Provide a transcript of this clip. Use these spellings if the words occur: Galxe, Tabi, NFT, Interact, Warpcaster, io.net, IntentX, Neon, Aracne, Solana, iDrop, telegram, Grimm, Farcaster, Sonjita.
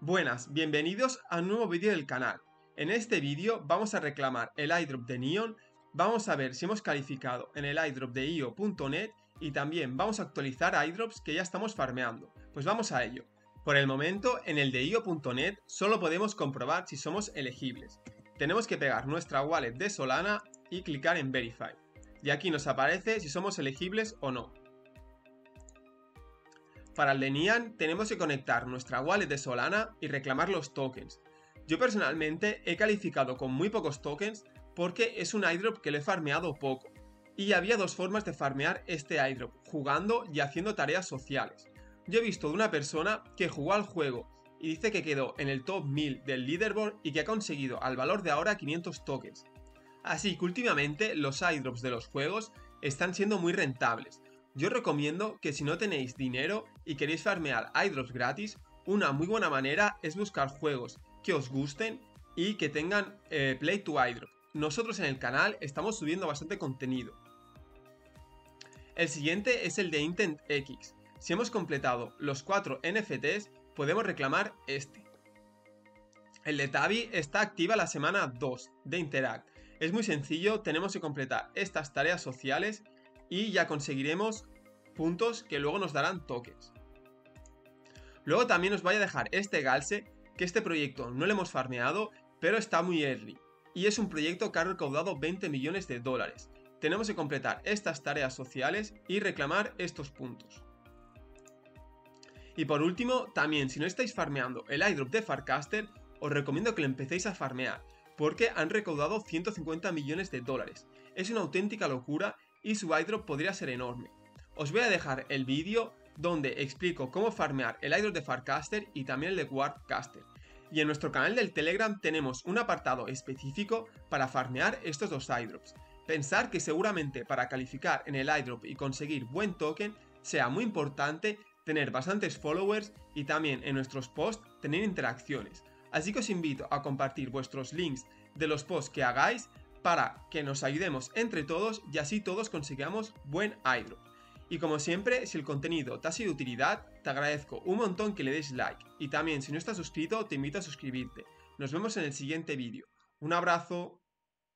Buenas, bienvenidos a un nuevo vídeo del canal. En este vídeo vamos a reclamar el iDrop de Neon, vamos a ver si hemos calificado en el iDrop de io.net y también vamos a actualizar iDrops que ya estamos farmeando. Pues vamos a ello. Por el momento, en el de io.net solo podemos comprobar si somos elegibles. Tenemos que pegar nuestra wallet de Solana y clicar en Verify. Y aquí nos aparece si somos elegibles o no. Para el de Neon tenemos que conectar nuestra wallet de Solana y reclamar los tokens. Yo personalmente he calificado con muy pocos tokens porque es un iDrop que lo he farmeado poco. Y había dos formas de farmear este iDrop, jugando y haciendo tareas sociales. Yo he visto de una persona que jugó al juego y dice que quedó en el top 1000 del leaderboard y que ha conseguido al valor de ahora 500 tokens. Así que últimamente los iDrops de los juegos están siendo muy rentables. Yo os recomiendo que si no tenéis dinero y queréis farmear iDrops gratis, una muy buena manera es buscar juegos que os gusten y que tengan play to iDrop. Nosotros en el canal estamos subiendo bastante contenido. El siguiente es el de IntentX. Si hemos completado los 4 NFTs, podemos reclamar este. El de Tabi está activa la semana 2 de Interact. Es muy sencillo, tenemos que completar estas tareas sociales y ya conseguiremos puntos que luego nos darán tokens. Luego también os voy a dejar este Galxe, que este proyecto no lo hemos farmeado, pero está muy early. Y es un proyecto que ha recaudado 20 millones de dólares. Tenemos que completar estas tareas sociales y reclamar estos puntos. Y por último, también si no estáis farmeando el iDrop de Farcaster, os recomiendo que lo empecéis a farmear, porque han recaudado 150 millones de dólares. Es una auténtica locura y su iDrop podría ser enorme. Os voy a dejar el vídeo donde explico cómo farmear el iDrop de Farcaster y también el de Warpcaster. Y en nuestro canal del Telegram tenemos un apartado específico para farmear estos dos iDrops. Pensar que seguramente para calificar en el iDrop y conseguir buen token sea muy importante tener bastantes followers y también en nuestros posts tener interacciones. Así que os invito a compartir vuestros links de los posts que hagáis para que nos ayudemos entre todos y así todos consigamos buen iDrop. Y como siempre, si el contenido te ha sido de utilidad, te agradezco un montón que le des like. Y también si no estás suscrito, te invito a suscribirte. Nos vemos en el siguiente vídeo. Un abrazo.